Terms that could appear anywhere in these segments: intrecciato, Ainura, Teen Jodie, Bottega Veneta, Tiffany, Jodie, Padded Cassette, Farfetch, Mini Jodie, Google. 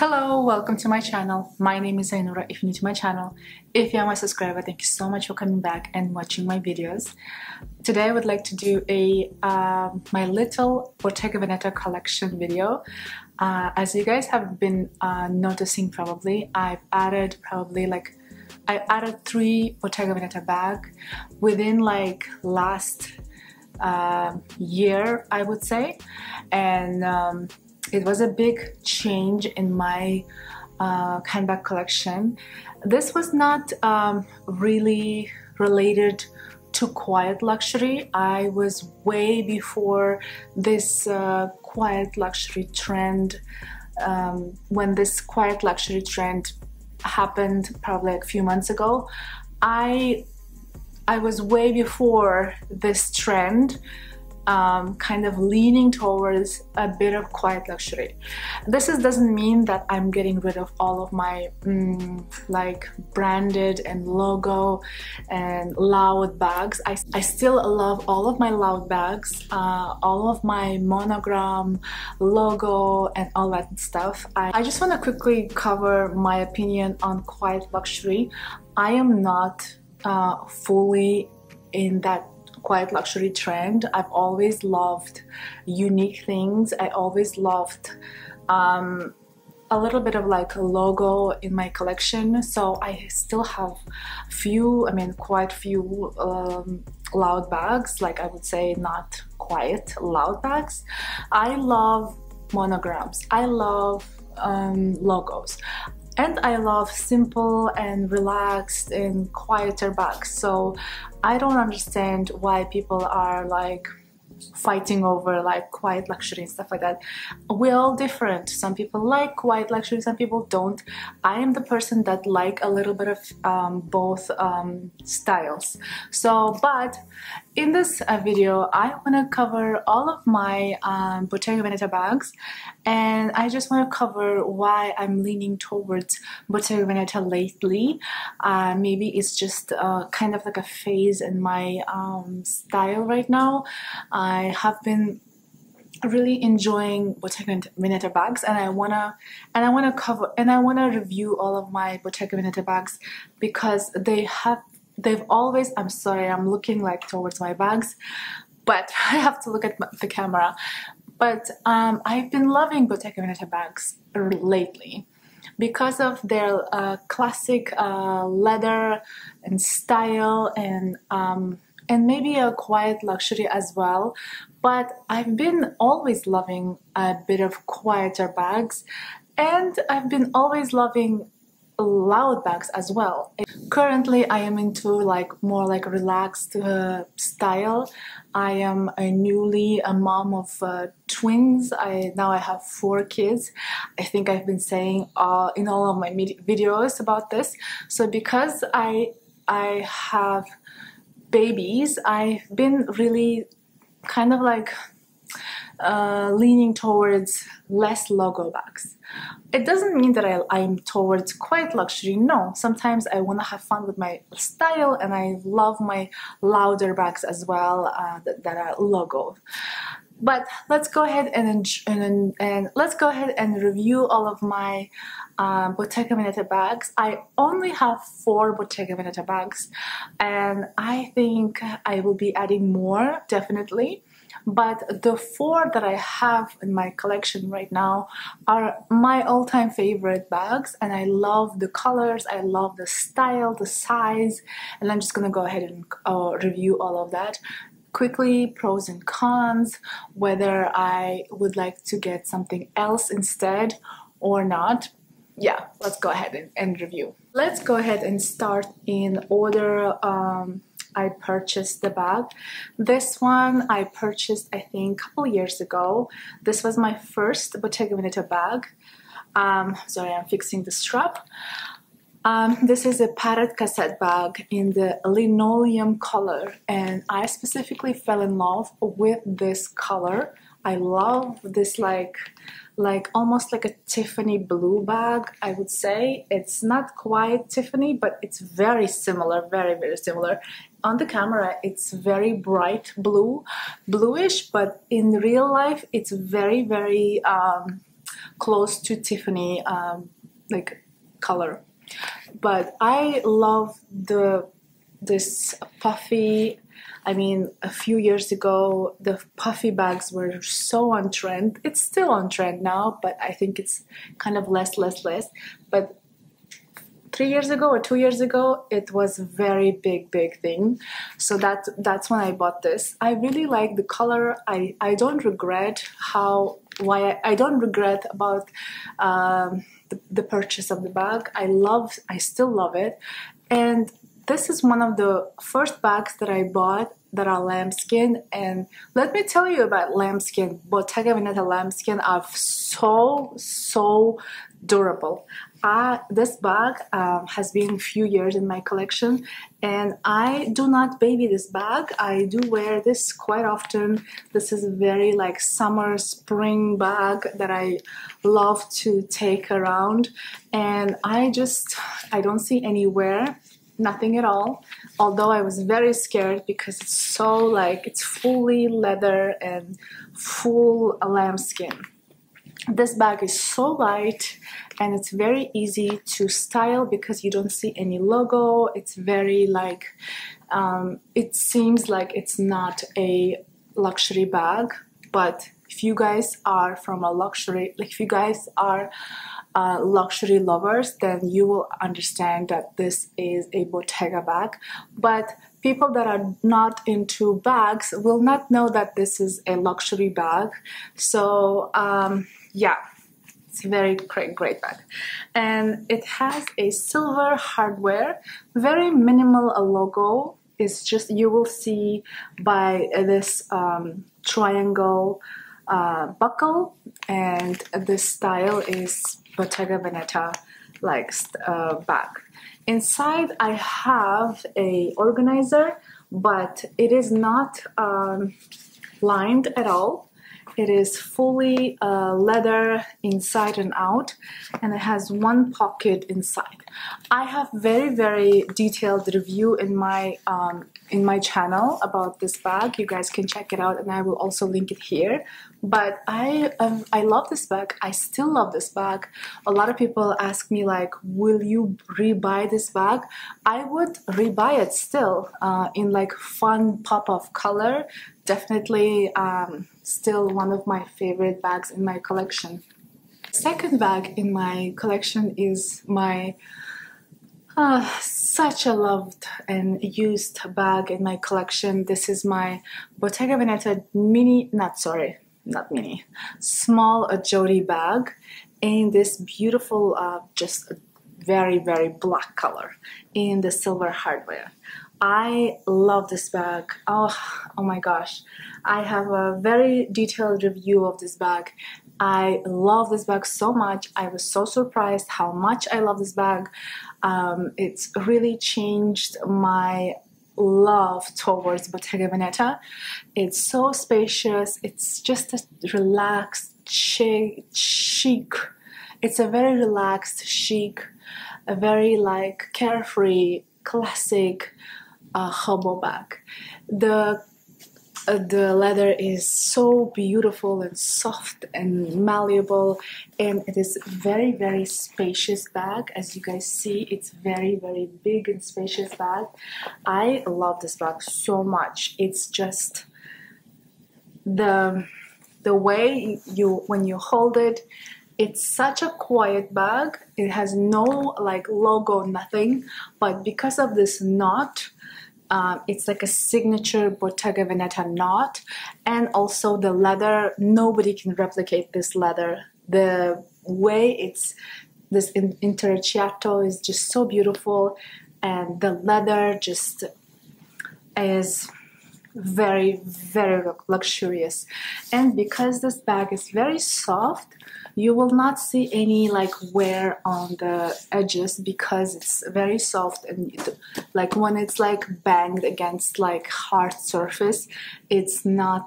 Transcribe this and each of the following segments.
Hello, welcome to my channel. My name is Ainura. If you're new to my channel, if you are my subscriber, thank you so much for coming back and watching my videos. Today I would like to do a my little Bottega Veneta collection video. As you guys have been noticing, probably I've added three Bottega Veneta bags within like last year, I would say, and it was a big change in my handbag collection. This was not really related to quiet luxury. I was way before this quiet luxury trend. When this quiet luxury trend happened probably a few months ago, I was way before this trend. Kind of leaning towards a bit of quiet luxury. This doesn't mean that I'm getting rid of all of my like branded and logo and loud bags. I still love all of my loud bags, all of my monogram, logo and all that stuff. I just want to quickly cover my opinion on quiet luxury. I am not fully in that quiet luxury trend. I've always loved unique things. I always loved a little bit of like a logo in my collection, so I still have quite few loud bags, like I would say not quiet, loud bags. I love monograms, I love logos, and I love simple and relaxed and quieter bags. So I don't understand why people are like fighting over like quiet luxury and stuff like that. We're all different. Some people like quiet luxury, some people don't. I am the person that like a little bit of both styles. So, but in this video, I want to cover all of my Bottega Veneta bags, and I just want to cover why I'm leaning towards Bottega Veneta lately. Maybe it's just kind of like a phase in my style right now. I have been really enjoying Bottega Veneta bags, and I wanna review all of my Bottega Veneta bags because they've always, I'm sorry, I'm looking like towards my bags, but I have to look at the camera. But I've been loving Bottega Veneta bags lately because of their classic leather and style and maybe a quiet luxury as well. But I've been always loving a bit of quieter bags, and I've been always loving loud bags as well. Currently I am into like more like relaxed style. I am a mom of twins. Now I have 4 kids. I think I've been saying in all of my videos about this. So because I have babies, I've been really kind of like leaning towards less logo bags. It doesn't mean that I'm towards quiet luxury. No, sometimes I want to have fun with my style, and I love my louder bags as well that are logo. But let's go ahead and let's go ahead and review all of my Bottega Veneta bags. I only have 4 Bottega Veneta bags, and I think I will be adding more definitely. But the 4 that I have in my collection right now are my all-time favorite bags, and I love the colors, I love the style, the size, and I'm just gonna go ahead and review all of that. Quickly, pros and cons, whether I would like to get something else instead or not. Yeah, let's go ahead and review. Let's go ahead and start in order I purchased the bag. This one I purchased, I think, a couple years ago. This was my first Bottega Veneta bag. Sorry, I'm fixing the strap. This is a Padded Cassette bag in the linoleum color, and I specifically fell in love with this color. I love this like almost like a Tiffany blue bag, I would say. It's not quite Tiffany, but it's very similar, very similar. On the camera, it's very bright blue, bluish, but in real life, it's very close to Tiffany like color. But I love this puffy. I mean, a few years ago, the puffy bags were so on trend. It's still on trend now, but I think it's kind of less. But 3 years ago or 2 years ago, it was a very big thing. So that's when I bought this. I really like the color. I don't regret I don't regret about the purchase of the bag. I still love it. And this is one of the first bags that I bought that are lambskin, and let me tell you about lambskin. Bottega Veneta lambskin are so durable. This bag has been a few years in my collection, and I do not baby this bag. I do wear this quite often. This is a very like summer, spring bag that I love to take around, and I don't see any wear. Nothing at all, although I was very scared because it's so like it's fully leather and full lambskin. This bag is so light and it's very easy to style because you don't see any logo. It's very like it seems like it's not a luxury bag, but if you guys are if you guys are luxury lovers, then you will understand that this is a Bottega bag. But people that are not into bags will not know that this is a luxury bag. So yeah, it's a very great bag, and it has a silver hardware, very minimal logo. It's just, you will see by this triangle buckle, and the style is Bottega Veneta like bag. Inside I have a organizer, but it is not lined at all. It is fully leather inside and out, and it has one pocket inside. I have very detailed review in my channel about this bag. You guys can check it out, and I will also link it here. But I love this bag. I still love this bag. A lot of people ask me like, will you rebuy this bag? I would rebuy it still in like fun pop of color. Definitely still one of my favorite bags in my collection. Second bag in my collection is my such a loved and used bag in my collection. This is my Bottega Veneta small Jodie bag in this beautiful just very black color in the silver hardware. I love this bag. Oh my gosh, I have a very detailed review of this bag. I love this bag so much. I was so surprised how much I love this bag. It's really changed my love towards Bottega Veneta. It's so spacious. It's just a relaxed, chic. It's a very relaxed, chic, a very like carefree, classic hobo bag. The leather is so beautiful and soft and malleable, and it is very spacious bag. As you guys see, it's very big and spacious bag. I love this bag so much. It's just the way when you hold it, it's such a quiet bag. It has no like logo, nothing, but because of this knot, it's like a signature Bottega Veneta knot, and also the leather. Nobody can replicate this leather. The way it's this intrecciato is just so beautiful, and the leather just is very luxurious. And because this bag is very soft, you will not see any like wear on the edges because it's very soft, and like when it's like banged against like hard surface, it's not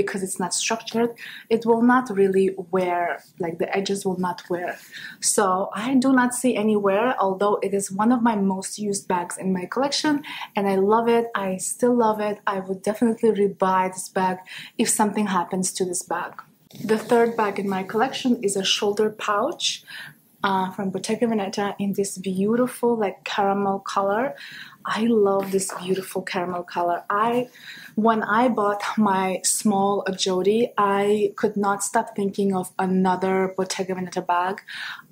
because it's not structured, it will not really wear, like the edges will not wear. So I do not see any wear, although it is one of my most used bags in my collection, and I love it. I still love it. I would definitely rebuy this bag if something happens to this bag. The third bag in my collection is a shoulder pouch from Bottega Veneta in this beautiful like caramel color. I love this beautiful caramel color. When I bought my small Jodie, I could not stop thinking of another Bottega Veneta bag.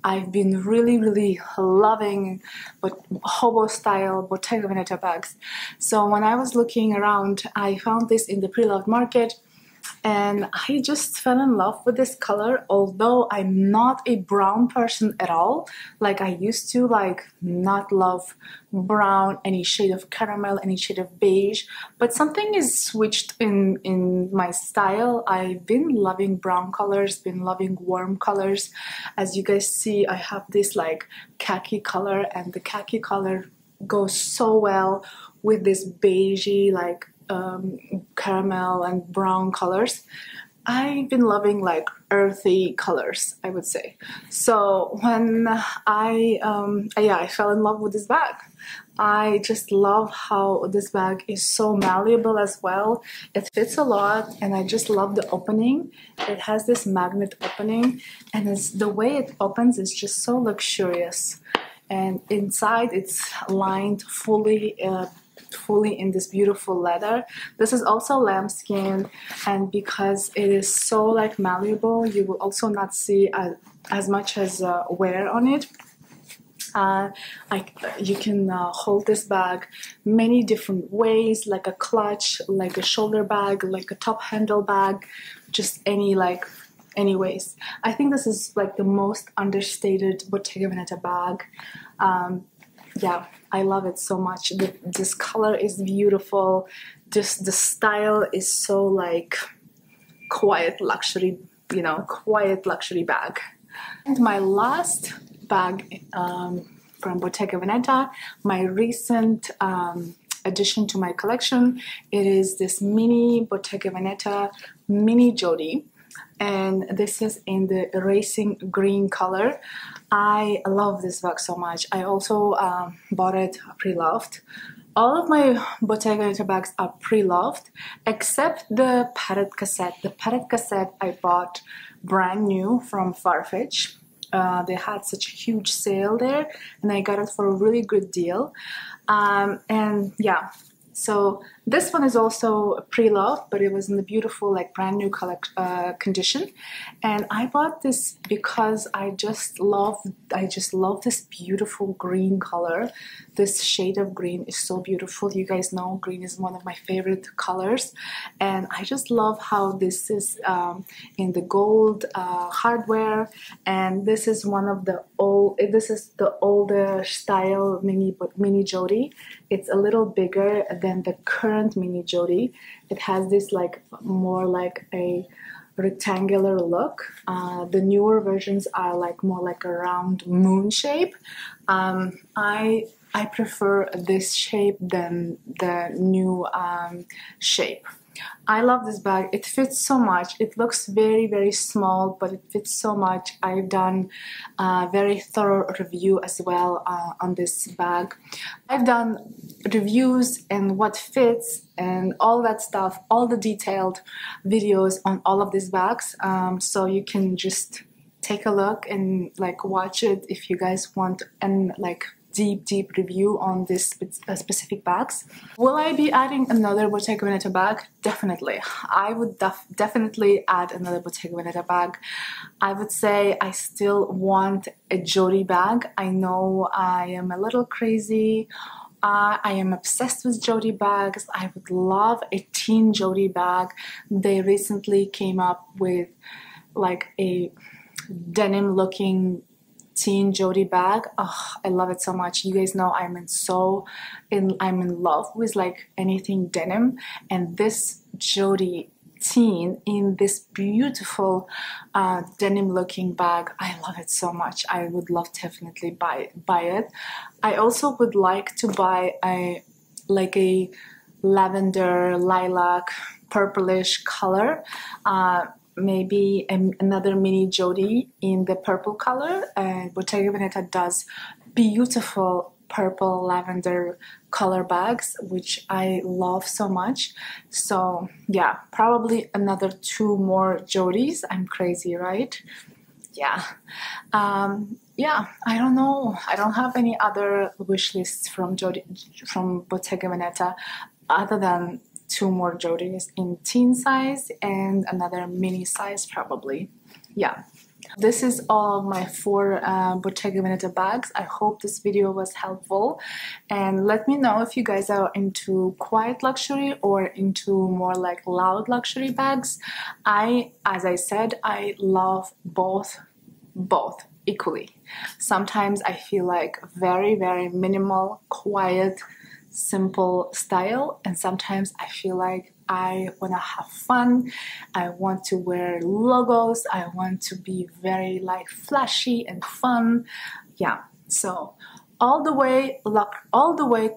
I've been really loving hobo style Bottega Veneta bags. So when I was looking around, I found this in the pre-loved market, and I just fell in love with this color. Although I'm not a brown person at all, like I used to not love brown, any shade of caramel, any shade of beige, but something is switched in my style. I've been loving brown colors, been loving warm colors. As you guys see, I have this like khaki color, and the khaki color goes so well with this beigey like caramel and brown colors. I've been loving like earthy colors, I would say. So when I fell in love with this bag. I just love how this bag is so malleable as well. It fits a lot, and I just love the opening. It has this magnet opening, and the way it opens is just so luxurious. And inside it's lined fully in this beautiful leather. This is also lambskin, and because it is so like malleable, you will also not see as much as wear on it. You can hold this bag many different ways, like a clutch, like a shoulder bag, like a top handle bag, just anyways. I think this is like the most understated Bottega Veneta bag. Yeah, I love it so much. This color is beautiful. Just the style is so like quiet luxury, you know, quiet luxury bag. And my last bag from Bottega Veneta, my recent addition to my collection, it is this mini Bottega Veneta Mini Jodie. And this is in the racing green color. I love this bag so much. I also bought it pre-loved. All of my Bottega Veneta bags are pre-loved, except the Padded Cassette. The Padded Cassette I bought brand new from Farfetch. They had such a huge sale there, and I got it for a really good deal. And yeah. So this one is also pre-loved, but it was in the beautiful, like brand new color, condition. And I bought this because I just love this beautiful green color. This shade of green is so beautiful. You guys know green is one of my favorite colors. And I just love how this is in the gold hardware. And this is one of the older style mini Jodie. It's a little bigger than the current Mini Jodie. It has this like more like a rectangular look. The newer versions are like more like a round moon shape. I prefer this shape than the new shape. I love this bag. It fits so much. It looks very small, but it fits so much. I've done a very thorough review as well on this bag. I've done reviews and what fits and all that stuff, all the detailed videos on all of these bags. So you can just take a look and like watch it if you guys want, and like deep review on this specific bags. Will I be adding another Bottega Veneta bag? Definitely. I would definitely add another Bottega Veneta bag. I would say I still want a Jodie bag. I know I am a little crazy. I am obsessed with Jodie bags. I would love a Teen Jodie bag. They recently came up with like a denim looking Teen Jodie bag. Oh, I love it so much. You guys know I'm in love with like anything denim, and this Jodie Teen in this beautiful denim looking bag, I love it so much. I would love to definitely buy it. I also would like to buy a lavender, lilac, purplish color. Maybe another Mini Jodie in the purple color. Bottega Veneta does beautiful purple lavender color bags, which I love so much. So yeah, probably another 2 more Jodies. I'm crazy, right? Yeah. Yeah, I don't know. I don't have any other wish lists from Bottega Veneta other than 2 more Jodies in teen size and another mini size probably. Yeah. This is all of my 4 Bottega Veneta bags. I hope this video was helpful, and let me know if you guys are into quiet luxury or into more like loud luxury bags. As I said, I love both equally. Sometimes I feel like very, very minimal, quiet, simple style, and sometimes I feel like I want to have fun, I want to wear logos, I want to be very like flashy and fun. Yeah, so all the way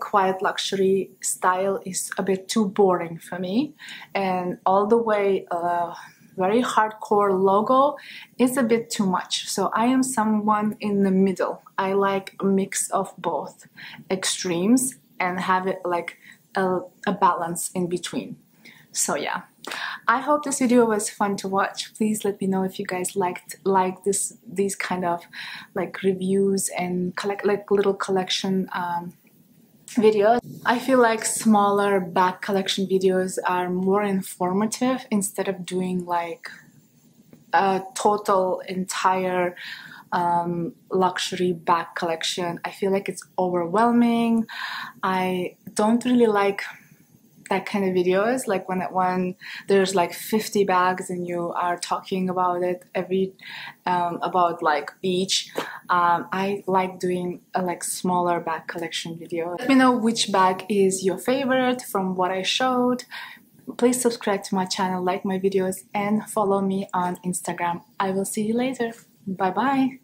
quiet luxury style is a bit too boring for me, and all the way very hardcore logo is a bit too much. So I am someone in the middle. I like a mix of both extremes and have it like a balance in between. So yeah, I hope this video was fun to watch. Please let me know if you guys like these kind of like reviews and little collection videos. I feel like smaller bag collection videos are more informative instead of doing like a total entire luxury bag collection. I feel like it's overwhelming. I don't really like that kind of videos, like when there's like 50 bags and you are talking about it about like each. I like doing a like smaller bag collection video. Let me know which bag is your favorite from what I showed. Please subscribe to my channel, like my videos, and follow me on Instagram. I will see you later. Bye bye.